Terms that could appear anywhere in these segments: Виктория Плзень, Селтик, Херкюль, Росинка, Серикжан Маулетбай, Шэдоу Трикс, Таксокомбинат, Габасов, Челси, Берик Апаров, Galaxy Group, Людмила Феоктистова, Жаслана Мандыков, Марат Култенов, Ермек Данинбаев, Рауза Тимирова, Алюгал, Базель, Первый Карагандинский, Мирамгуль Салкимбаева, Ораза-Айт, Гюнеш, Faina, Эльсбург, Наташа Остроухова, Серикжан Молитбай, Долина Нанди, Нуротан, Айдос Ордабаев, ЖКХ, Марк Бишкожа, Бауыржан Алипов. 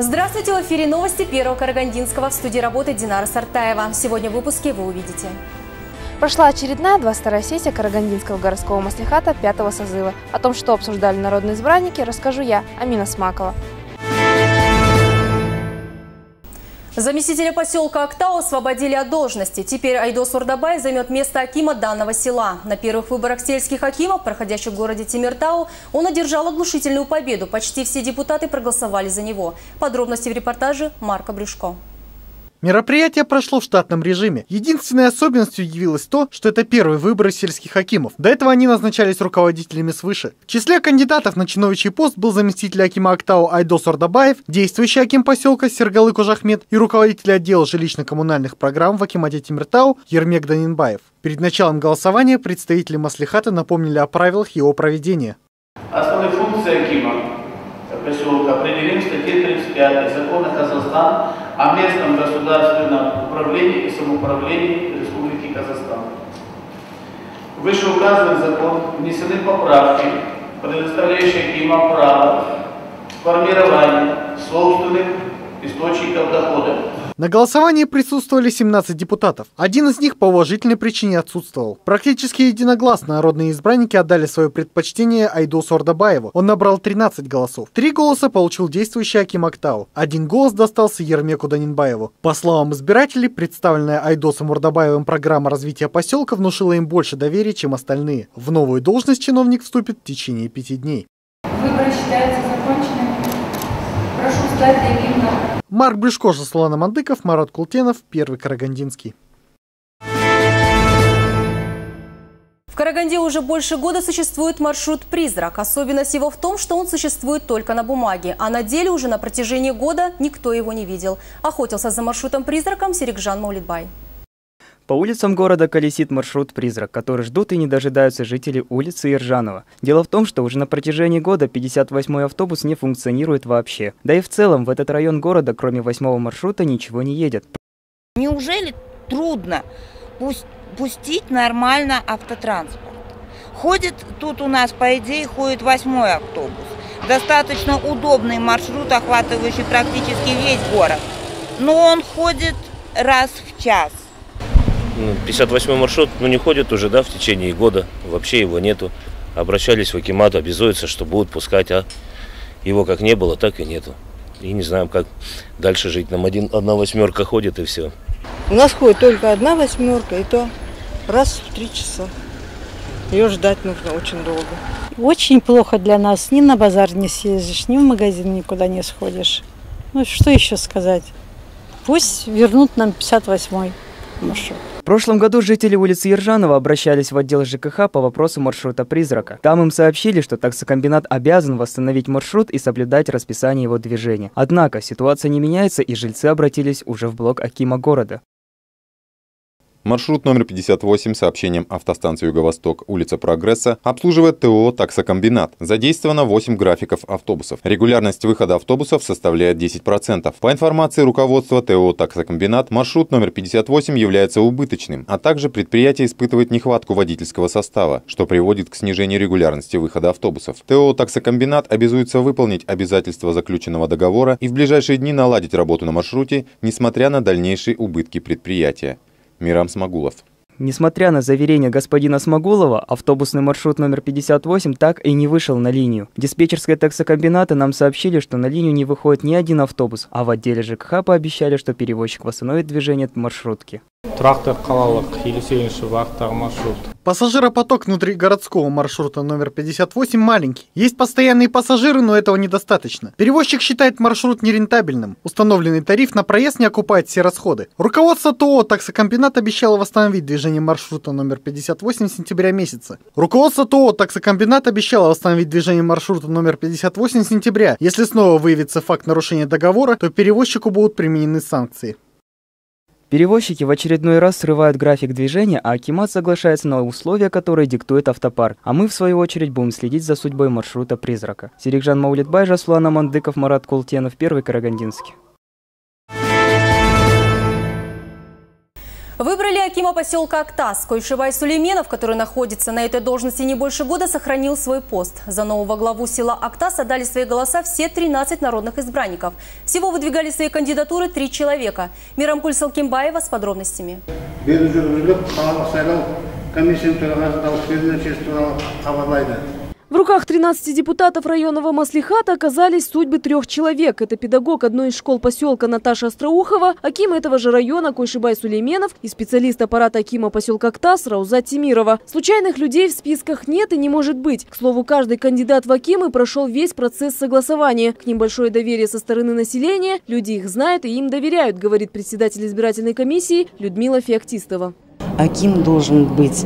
Здравствуйте, в эфире новости Первого Карагандинского. В студии работает Динара Сартаева. Сегодня в выпуске вы увидите. Прошла очередная 22-я сессия Карагандинского городского маслихата 5-го созыва. О том, что обсуждали народные избранники, расскажу я, Амина Смакова. Заместителя поселка Актау освободили от должности. Теперь Айдос Урдабай займет место акима данного села. На первых выборах сельских акимов, проходящих в городе Темиртау, он одержал оглушительную победу. Почти все депутаты проголосовали за него. Подробности в репортаже Марка Брюшко. Мероприятие прошло в штатном режиме. Единственной особенностью явилось то, что это первые выборы сельских акимов. До этого они назначались руководителями свыше. В числе кандидатов на чиновничий пост был заместитель акима Актау Айдос Ордабаев, действующий аким поселка Сергалы Кужахмет и руководитель отдела жилищно-коммунальных программ в акимате Темиртау Ермек Данинбаев. Перед началом голосования представители маслихата напомнили о правилах его проведения. Основные функции акима поселка определены в статье 35 закона Казахстана о местном государственном управлении и самоуправлении Республики Казахстан. В вышеуказанный закон внесены поправки, предоставляющие акимам право формирования собственных источников дохода. На голосовании присутствовали 17 депутатов. Один из них по уважительной причине отсутствовал. Практически единогласно народные избранники отдали свое предпочтение Айдосу Ордабаеву. Он набрал 13 голосов. 3 голоса получил действующий аким Актау. 1 голос достался Ермеку Данинбаеву. По словам избирателей, представленная Айдосом Урдабаевым программа развития поселка внушила им больше доверия, чем остальные. В новую должность чиновник вступит в течение 5 дней. Выборы считаются законченными. Прошу встать для гимна. Марк Бишкожа, Слона Мандыков, Марат Култенов, Первый Карагандинский. В Караганде уже больше года существует маршрут «Призрак». Особенность его в том, что он существует только на бумаге, а на деле уже на протяжении года никто его не видел. Охотился за маршрутом-призраком Серикжан Молитбай. По улицам города колесит маршрут «Призрак», который ждут и не дожидаются жители улицы Ержанова. Дело в том, что уже на протяжении года 58-й автобус не функционирует вообще. Да и в целом в этот район города, кроме 8-го маршрута, ничего не едет. Неужели трудно пустить нормально автотранспорт? Ходит тут у нас, по идее, ходит 8-й автобус. Достаточно удобный маршрут, охватывающий практически весь город. Но он ходит раз в час. 58-й маршрут не ходит уже, да, в течение года, вообще его нету. Обращались в акимат, обязуются, что будут пускать, а его как не было, так и нету. И не знаем, как дальше жить. Нам одна восьмерка ходит и все. У нас ходит только одна восьмерка, и то раз в 3 часа. Ее ждать нужно очень долго. Очень плохо для нас. Ни на базар не съездишь, ни в магазин никуда не сходишь. Ну что еще сказать? Пусть вернут нам 58-й маршрут. В прошлом году жители улицы Ержанова обращались в отдел ЖКХ по вопросу маршрута «Призрака». Там им сообщили, что таксокомбинат обязан восстановить маршрут и соблюдать расписание его движения. Однако ситуация не меняется, и жильцы обратились уже в блок акима города. Маршрут номер 58 сообщением автостанции «Юго-Восток», улица Прогресса, обслуживает ТО «Таксокомбинат». Задействовано 8 графиков автобусов. Регулярность выхода автобусов составляет 10%. По информации руководства ТО «Таксокомбинат», маршрут номер 58 является убыточным, а также предприятие испытывает нехватку водительского состава, что приводит к снижению регулярности выхода автобусов. ТО «Таксокомбинат» обязуется выполнить обязательства заключенного договора и в ближайшие дни наладить работу на маршруте, несмотря на дальнейшие убытки предприятия. Мирам Смагулов. Несмотря на заверения господина Смогулова, автобусный маршрут номер 58 так и не вышел на линию. Диспетчерское таксокомбината нам сообщили, что на линию не выходит ни один автобус, а в отделе ЖКХ пообещали, что перевозчик восстановит движение маршрутки. Пассажиропоток внутри городского маршрута номер 58 маленький. Есть постоянные пассажиры, но этого недостаточно. Перевозчик считает маршрут нерентабельным. Установленный тариф на проезд не окупает все расходы. Руководство ТО «Таксокомбинат» обещало восстановить движение маршрута номер 58 с сентября месяца. Руководство ТО «Таксокомбинат» обещало восстановить движение маршрута номер 58 с сентября. Если снова выявится факт нарушения договора, то перевозчику будут применены санкции. Перевозчики в очередной раз срывают график движения, а акимат соглашается на условия, которые диктует автопарк. А мы, в свою очередь, будем следить за судьбой маршрута «Призрака». Серикжан Маулетбай, Жаслана Мандыков, Марат Култенов, Первый Карагандинский. Выбрали акима поселка Актас. Койшибай Сулейменов, который находится на этой должности не больше года, сохранил свой пост. За нового главу села Актас отдали свои голоса все 13 народных избранников. Всего выдвигали свои кандидатуры 3 человека. Мирамгуль Салкимбаева с подробностями. В руках 13 депутатов районного маслихата оказались судьбы 3 человек. Это педагог одной из школ поселка Наташа Остроухова, аким этого же района Койшибай Сулейменов и специалист аппарата акима поселка Актас Рауза Тимирова. Случайных людей в списках нет и не может быть. К слову, каждый кандидат в акимы прошел весь процесс согласования. К ним большое доверие со стороны населения, люди их знают и им доверяют, говорит председатель избирательной комиссии Людмила Феоктистова. Аким должен быть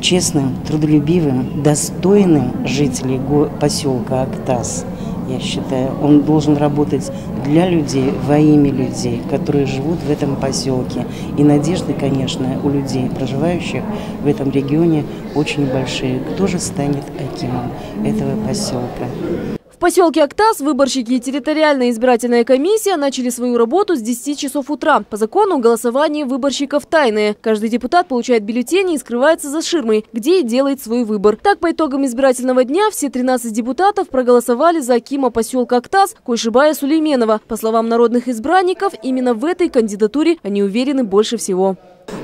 честным, трудолюбивым, достойным жителей поселка Актас, я считаю. Он должен работать для людей, во имя людей, которые живут в этом поселке. И надежды, конечно, у людей, проживающих в этом регионе, очень большие. Кто же станет акимом этого поселка? В поселке Актас выборщики и территориальная избирательная комиссия начали свою работу с 10 часов утра. По закону голосование выборщиков тайное. Каждый депутат получает бюллетени и скрывается за ширмой, где и делает свой выбор. Так, по итогам избирательного дня все 13 депутатов проголосовали за акима поселка Актас Койшибая Сулейменова. По словам народных избранников, именно в этой кандидатуре они уверены больше всего.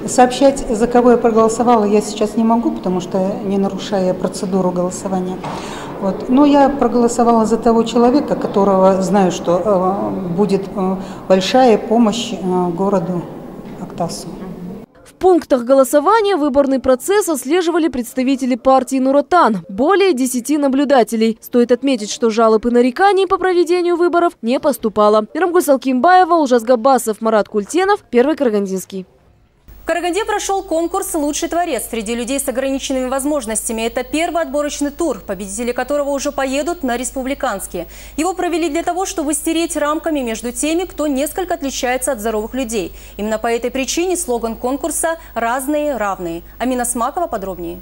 Сообщать, за кого я проголосовала, я сейчас не могу, потому что не нарушая процедуру голосования. Вот. Но я проголосовала за того человека, которого знаю, что будет большая помощь городу Актасу. В пунктах голосования выборный процесс отслеживали представители партии «Нуротан». Более 10 наблюдателей. Стоит отметить, что жалоб и нареканий по проведению выборов не поступало. Мирамгуль Салкимбаева, Габасов, Марат Култенов, Первый Карагандинский. В Караганде прошел конкурс «Лучший творец» среди людей с ограниченными возможностями. Это первый отборочный тур, победители которого уже поедут на республиканские. Его провели для того, чтобы стереть рамками между теми, кто несколько отличается от здоровых людей. Именно по этой причине слоган конкурса «Разные равные». Амина Смакова подробнее.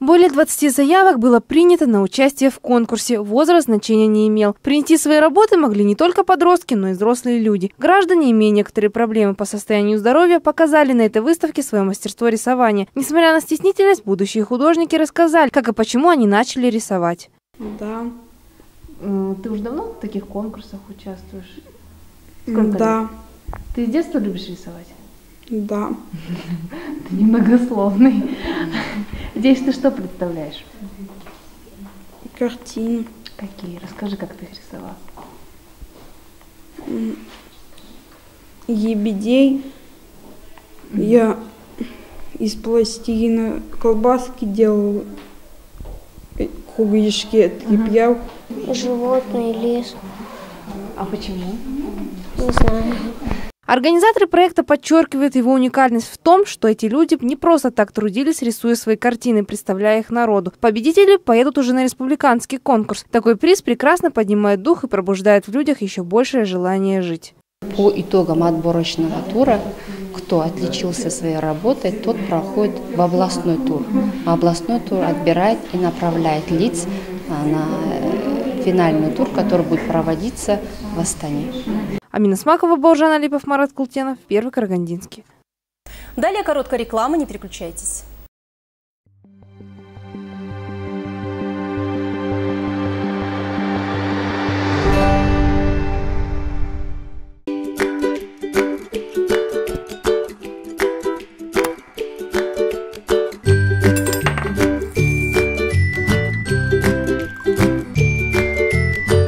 Более 20 заявок было принято на участие в конкурсе. Возраст значения не имел. Принести свои работы могли не только подростки, но и взрослые люди. Граждане, имея некоторые проблемы по состоянию здоровья, показали на этой выставке свое мастерство рисования. Несмотря на стеснительность, будущие художники рассказали, как и почему они начали рисовать. Да. Ты уже давно в таких конкурсах участвуешь? Сколько лет? Ты с детства любишь рисовать? Да. Ты немногословный. Здесь ты что представляешь? Картины. Какие? Расскажи, как ты их рисовала. Ебедей. Я из пластилина колбаски делала. Кругляшки отлеплял. Животный лес. А почему? Не знаю. Организаторы проекта подчеркивают его уникальность в том, что эти люди не просто так трудились, рисуя свои картины, представляя их народу. Победители поедут уже на республиканский конкурс. Такой приз прекрасно поднимает дух и пробуждает в людях еще большее желание жить. По итогам отборочного тура, кто отличился своей работой, тот проходит в областной тур. А областной тур отбирает и направляет лиц на финальный тур, который будет проводиться в Астане. Амина Смакова, Бауыржан Абдишев, Марат Култенов, Первый Карагандинский. Далее короткая реклама, не переключайтесь.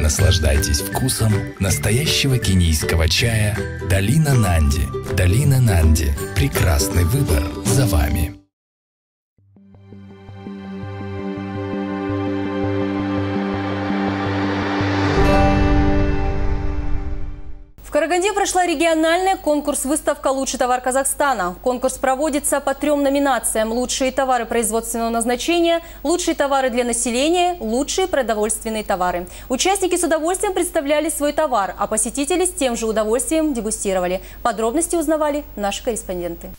Наслаждайтесь вкусом настоящего кенийского чая «Долина Нанди». «Долина Нанди» – прекрасный выбор за вами. В Караганде прошла региональная конкурс-выставка «Лучший товар Казахстана». Конкурс проводится по 3 номинациям: лучшие товары производственного назначения, лучшие товары для населения, лучшие продовольственные товары. Участники с удовольствием представляли свой товар, а посетители с тем же удовольствием дегустировали. Подробности узнавали наши корреспонденты.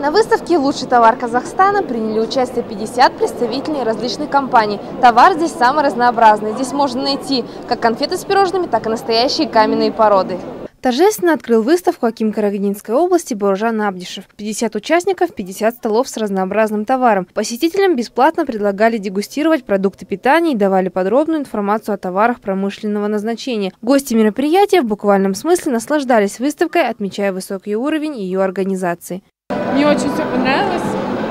На выставке выставке «Лучший товар Казахстана» приняли участие 50 представителей различных компаний. Товар здесь самый разнообразный. Здесь можно найти как конфеты с пирожными, так и настоящие каменные породы. Торжественно открыл выставку аким Карагандинской области Бауыржан Абдишев. 50 участников, 50 столов с разнообразным товаром. Посетителям бесплатно предлагали дегустировать продукты питания и давали подробную информацию о товарах промышленного назначения. Гости мероприятия в буквальном смысле наслаждались выставкой, отмечая высокий уровень ее организации. Мне очень все понравилось.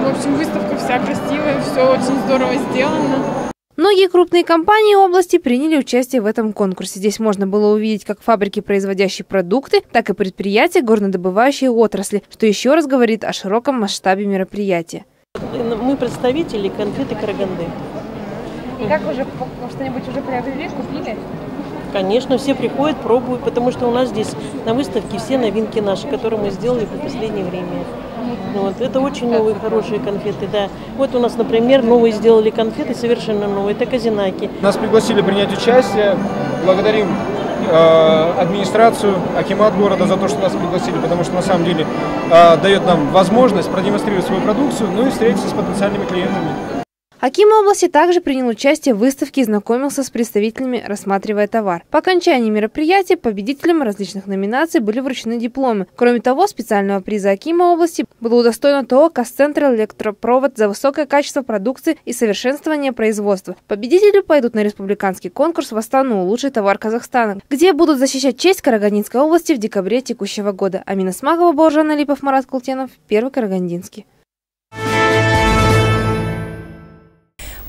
В общем, выставка вся красивая, все очень здорово сделано. Многие крупные компании области приняли участие в этом конкурсе. Здесь можно было увидеть как фабрики, производящие продукты, так и предприятия, горнодобывающие отрасли, что еще раз говорит о широком масштабе мероприятия. Мы представители конфеты Караганды. И как уже что-нибудь уже приобрели, купили? Конечно, все приходят, пробуют, потому что у нас здесь на выставке все новинки наши, которые мы сделали в последнее время. Вот, это очень новые, хорошие конфеты, да. Вот у нас, например, новые сделали конфеты, совершенно новые, это казинаки. Нас пригласили принять участие, благодарим администрацию, акимат города за то, что нас пригласили, потому что на самом деле дает нам возможность продемонстрировать свою продукцию, ну и встретиться с потенциальными клиентами. Аким области также принял участие в выставке и знакомился с представителями, рассматривая товар. По окончании мероприятия победителям различных номинаций были вручены дипломы. Кроме того, специального приза акима области было удостоено ТОО «Казцентр электропровод» за высокое качество продукции и совершенствование производства. Победители пойдут на республиканский конкурс в Астану «Лучший товар Казахстана», где будут защищать честь Карагандинской области в декабре текущего года. Амина Смакова, Бауыржан Алипов, Марат Култенов, Первый Карагандинский.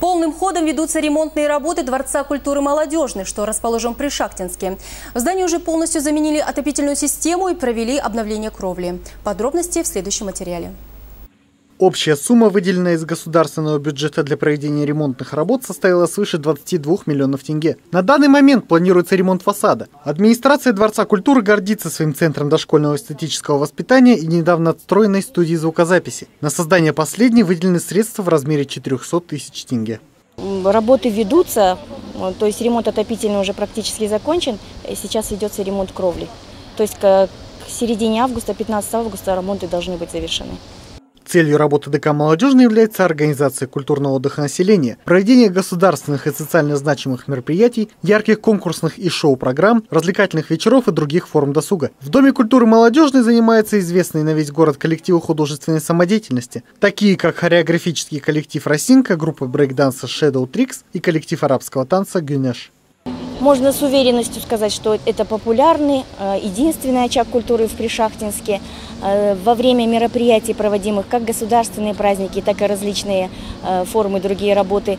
Полным ходом ведутся ремонтные работы Дворца культуры молодежной, что расположен при Шахтинске. В здании уже полностью заменили отопительную систему и провели обновление кровли. Подробности в следующем материале. Общая сумма, выделенная из государственного бюджета для проведения ремонтных работ, составила свыше 22 миллионов тенге. На данный момент планируется ремонт фасада. Администрация Дворца культуры гордится своим центром дошкольного эстетического воспитания и недавно отстроенной студии звукозаписи. На создание последней выделены средства в размере 400 тысяч тенге. Работы ведутся, то есть ремонт отопительный уже практически закончен. Сейчас ведется ремонт кровли. То есть к середине августа, 15 августа ремонты должны быть завершены. Целью работы ДК «Молодежный» является организация культурного отдыха населения, проведение государственных и социально значимых мероприятий, ярких конкурсных и шоу-программ, развлекательных вечеров и других форм досуга. В Доме культуры «Молодежный» занимаются известные на весь город коллективы художественной самодеятельности, такие как хореографический коллектив «Росинка», группа брейк-данса «Шэдоу Трикс» и коллектив арабского танца «Гюнеш». Можно с уверенностью сказать, что это популярный, единственный очаг культуры в Пришахтинске. Во время мероприятий, проводимых как государственные праздники, так и различные формы, другие работы,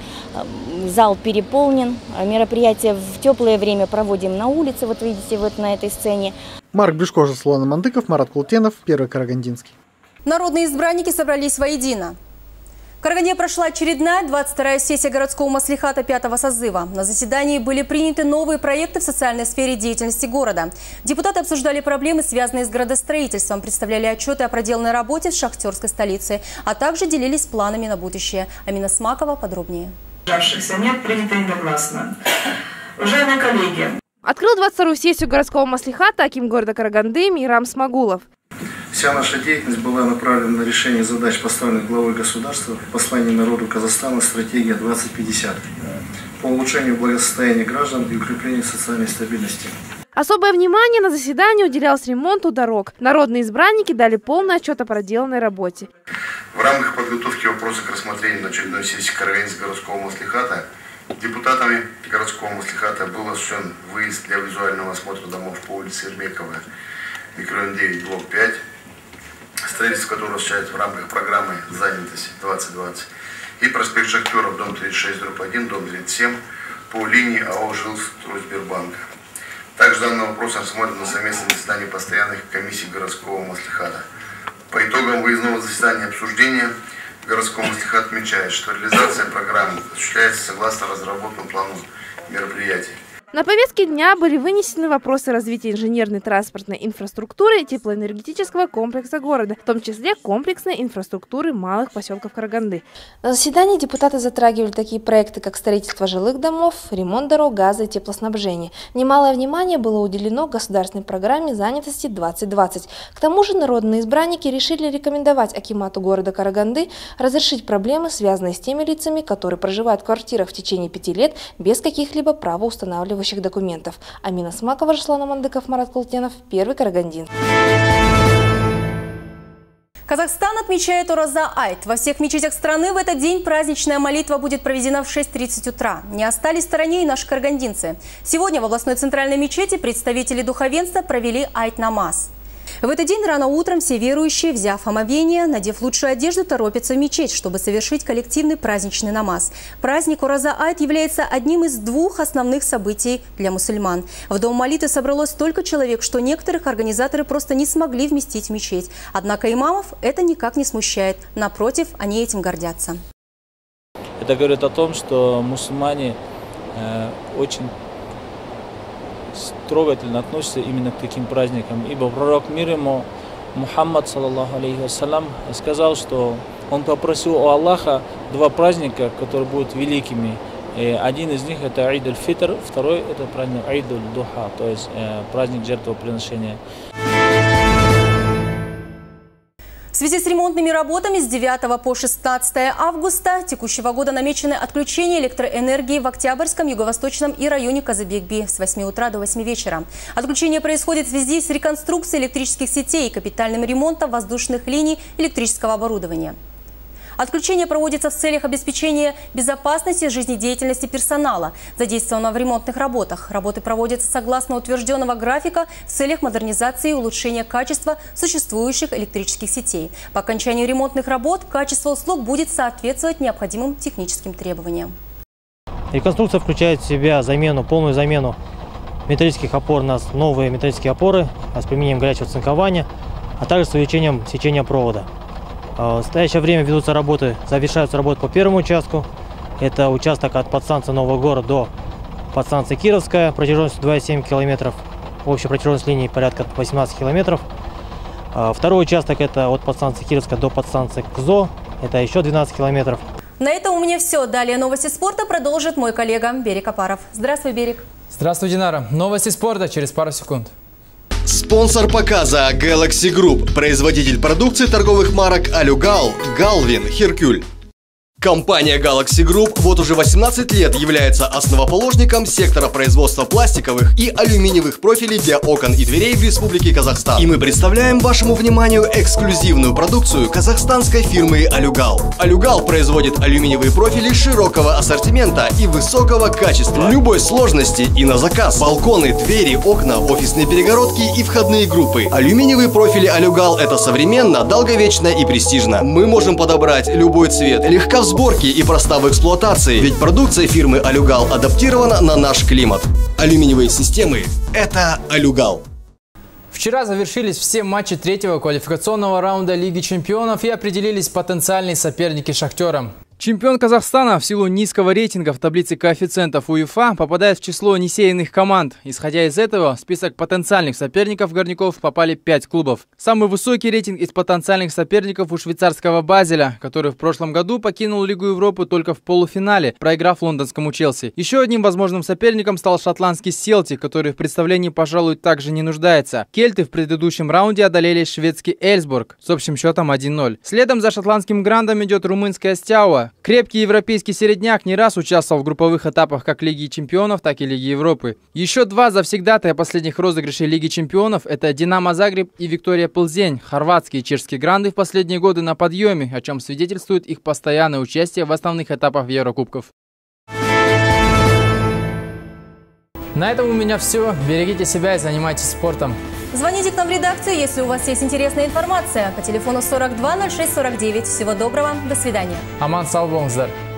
зал переполнен. Мероприятия в теплое время проводим на улице, вот видите, вот на этой сцене. Марк Бишкожа, Слона Мандыков, Марат Култенов, Первый Карагандинский. Народные избранники собрались воедино. В Караганде прошла очередная 22-я сессия городского маслихата 5-го созыва. На заседании были приняты новые проекты в социальной сфере деятельности города. Депутаты обсуждали проблемы, связанные с градостроительством, представляли отчеты о проделанной работе в шахтерской столице, а также делились планами на будущее. Амина Смакова подробнее. Нет, принято единогласно. Уважаемые коллеги. Открыл 22-ю сессию городского маслихата аким города Караганды Мирам Смагулов. Вся наша деятельность была направлена на решение задач, поставленных главой государства в послании народу Казахстана «Стратегия 2050» по улучшению благосостояния граждан и укреплению социальной стабильности. Особое внимание на заседании уделялось ремонту дорог. Народные избранники дали полный отчет о проделанной работе. В рамках подготовки вопроса к рассмотрению на очередной сессии Карагандинского городского маслихата депутатами городского маслихата был осуществлен выезд для визуального осмотра домов по улице Ермекова, микрорайон 9, блок 5. Строительство, которое осуществляется в рамках программы «Занятость 2020» и проспект Шахтеров, дом 36, дробь 1, дом 37 по линии АО «Жилстройсбербанка». Также данный вопрос рассмотрен на совместном заседании постоянных комиссий городского маслихата. По итогам выездного заседания обсуждения городского маслихата отмечает, что реализация программы осуществляется согласно разработанному плану мероприятий. На повестке дня были вынесены вопросы развития инженерной транспортной инфраструктуры и теплоэнергетического комплекса города, в том числе комплексной инфраструктуры малых поселков Караганды. На заседании депутаты затрагивали такие проекты, как строительство жилых домов, ремонт дорог, газа и теплоснабжения. Немалое внимание было уделено государственной программе занятости 2020. К тому же народные избранники решили рекомендовать акимату города Караганды разрешить проблемы, связанные с теми лицами, которые проживают в квартирах в течение 5 лет без каких-либо правоустанавливающих документов. Амина Смакова, Жаслана Мандыков, Марат Култенов, Первый Карагандин. Казахстан отмечает Ораза-Айт. Во всех мечетях страны в этот день праздничная молитва будет проведена в 6:30 утра. Не остались в стороне и наши карагандинцы. Сегодня в областной центральной мечети представители духовенства провели Айт-намаз. В этот день рано утром все верующие, взяв омовение, надев лучшую одежду, торопятся в мечеть, чтобы совершить коллективный праздничный намаз. Праздник Ораза-Айт является одним из 2 основных событий для мусульман. В дом молитвы собралось столько человек, что некоторых организаторы просто не смогли вместить в мечеть. Однако имамов это никак не смущает. Напротив, они этим гордятся. Это говорит о том, что мусульмане очень трогательно относится именно к таким праздникам. Ибо пророк мира ему, Мухаммад, саллаллаху алейхи вассалям, сказал, что он попросил у Аллаха 2 праздника, которые будут великими. И один из них это Аид аль-Фитр, второй это праздник Аид аль-Духа, то есть праздник жертвоприношения. В связи с ремонтными работами с 9 по 16 августа текущего года намечено отключение электроэнергии в Октябрьском, Юго-Восточном и районе Казыбек-Би с 8 утра до 8 вечера. Отключение происходит в связи с реконструкцией электрических сетей и капитальным ремонтом воздушных линий электрического оборудования. Отключение проводится в целях обеспечения безопасности жизнедеятельности персонала, задействованного в ремонтных работах. Работы проводятся согласно утвержденного графика в целях модернизации и улучшения качества существующих электрических сетей. По окончанию ремонтных работ качество услуг будет соответствовать необходимым техническим требованиям. Реконструкция включает в себя замену, полную замену металлических опор на новые металлические опоры с применением горячего цинкования, а также с увеличением сечения провода. В настоящее время ведутся работы, завершаются работы по первому участку. Это участок от подстанции Новый город до подстанции Кировская, протяженностью 2,7 километров. Общая протяженность линии порядка 18 километров. Второй участок это от подстанции Кировская до подстанции КЗО, это еще 12 километров. На этом у меня все. Далее новости спорта продолжит мой коллега Берик Апаров. Здравствуй, Берик. Здравствуй, Динара. Новости спорта через пару секунд. Спонсор показа Galaxy Group, производитель продукции торговых марок Алюгал, Галвин, Херкюль. Компания Galaxy Group вот уже 18 лет является основоположником сектора производства пластиковых и алюминиевых профилей для окон и дверей в Республике Казахстан. И мы представляем вашему вниманию эксклюзивную продукцию казахстанской фирмы Алюгал. Алюгал производит алюминиевые профили широкого ассортимента и высокого качества, любой сложности и на заказ. Балконы, двери, окна, офисные перегородки и входные группы. Алюминиевые профили Алюгал это современно, долговечно и престижно. Мы можем подобрать любой цвет, легко сборки и проста в эксплуатации, ведь продукция фирмы Алюгал адаптирована на наш климат. Алюминиевые системы – это Алюгал. Вчера завершились все матчи 3-го квалификационного раунда Лиги чемпионов и определились потенциальные соперники «Шахтера». Чемпион Казахстана в силу низкого рейтинга в таблице коэффициентов УЕФА попадает в число несеянных команд. Исходя из этого, в список потенциальных соперников горняков попали 5 клубов. Самый высокий рейтинг из потенциальных соперников у швейцарского Базеля, который в прошлом году покинул Лигу Европы только в полуфинале, проиграв лондонскому Челси. Еще одним возможным соперником стал шотландский Селтик, который в представлении, пожалуй, также не нуждается. Кельты в предыдущем раунде одолели шведский Эльсбург с общим счетом 1-0. Следом за шотландским Грандом идет румынская Стяуа. Крепкий европейский середняк не раз участвовал в групповых этапах как Лиги чемпионов, так и Лиги Европы. Еще 2 завсегдатая последних розыгрышей Лиги чемпионов – это «Динамо Загреб» и «Виктория Плзень». Хорватские и чешские гранды в последние годы на подъеме, о чем свидетельствует их постоянное участие в основных этапах Еврокубков. На этом у меня все. Берегите себя и занимайтесь спортом. Звоните к нам в редакцию, если у вас есть интересная информация. По телефону 42 06 49. Всего доброго. До свидания. Аман сау болыңыздар.